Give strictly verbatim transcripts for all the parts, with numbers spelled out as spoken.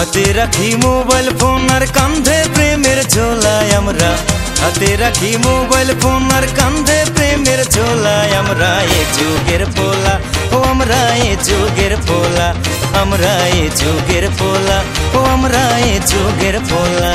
हाथे रखी mobile phone और कांधे प्रेमेर झोलाय हमरा हाथे रखी मोबाइल फोन और कांधे प्रेमेर झोलाय हमरा ए जुगेर पोला ओ हमरा ए जुगेर पोला हमरा ए जुगेर पोला ओ हमरा ए जुगेर पोला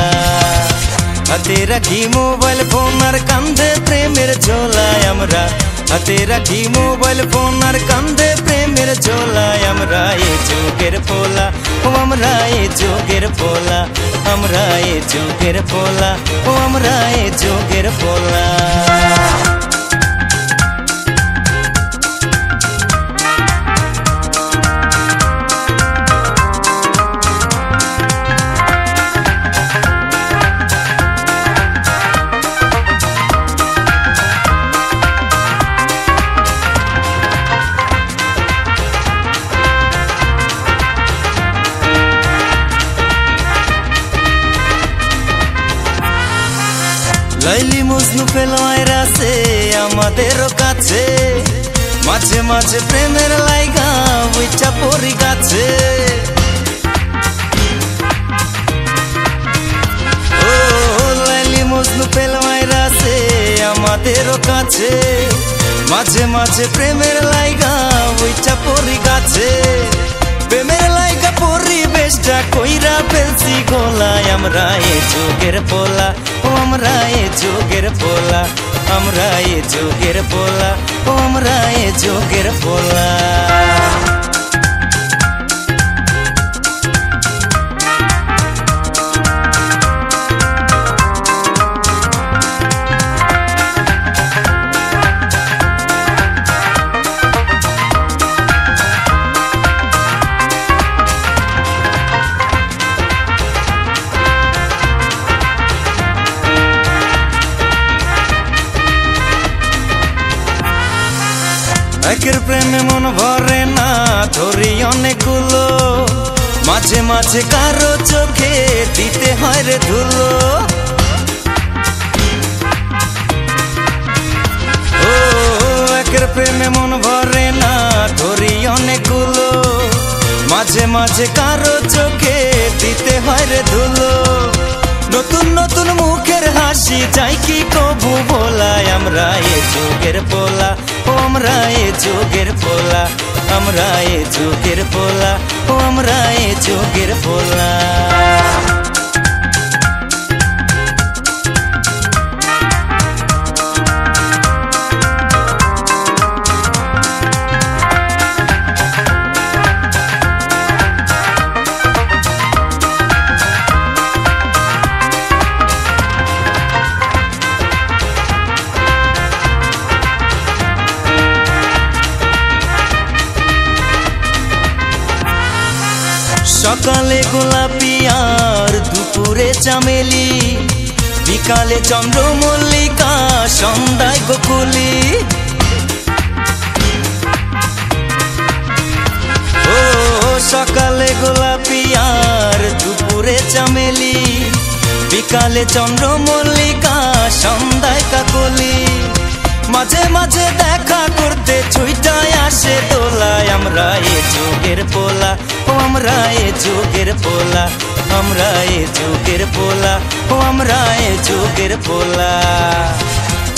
हाथे रखी मोबाइल फोन और कांधे प्रेमेर झोलाय हमरा हाथे रखी मोबाइल फोन और कांधे प्रेमेर झोलाय हमरा ए जुगेर पोला ओ हमरा ए जुगेर पोला हमरा ए जुगेर पोला ओ हमरा ए जुगेर पोला। লাইলি মজনু পেলায় রাতে আমাদেরও কাছে মাঝে মাঝে প্রেমের লাইগা উইচা পড়ি গাছে ও লাইলি মজনু পেলায় রাতে আমাদেরও কাছে মাঝে মাঝে প্রেমের লাইগা উইচা পড়ি গাছে প্রেমের লাইগা পড়ি বেশটা কইরা ফেলছি গলায় আমরা এই যুগের পোলা हमरा ए जुगेर पोला हमरा ए जुगेर पोला ओ हमरा ए जुगेर पोला। একের প্রেমে মন ভরে না ধরি অনেকগুলো মাঝে মাঝে কারো চোখে দিতে হয় রে ধুলো ও একের প্রেমে মন ভরে না ধরি অনেকগুলো মাঝে মাঝে কারো চোখে দিতে হয় রে ধুলো নতুন নতুন মুখের হাসি যাই কি কবু বলায় আমরা এ যুগের পোলা हमरा ए जुगेर पोला हमरा ए जुगेर पोला ओ हमरा ए जुगेर पोला। সকালে গোলাপি আর দুপুরে চামেলি বিকালে চন্দ্রমল্লিকা সন্ধ্যায় গোকুলি ও সকালে গোলাপি আর দুপুরে চামেলি বিকালে চন্দ্রমল্লিকা সন্ধ্যায় কাকলি মাঝে মাঝে দেখা করতে ছুইটায় আসে দোলায় আমরা এ যুগের পোলা हमरा ए जुगेर पोला हमरा ए जुगेर पोला ओ हमरा ए जुगेर पोला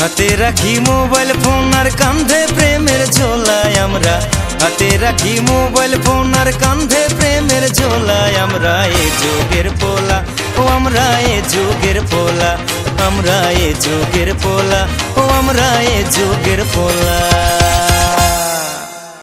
हाथे रखी मोबाइल फोन और कांधे प्रेमेर झोलाय हमरा हाथे रखी मोबाइल फोन और कांधे प्रेमेर झोलाय हमरा ए जुगेर पोला ओ हमरा ए जुगेर पोला हमरा ए जुगेर पोला ओ हमरा ए जुगेर पोला।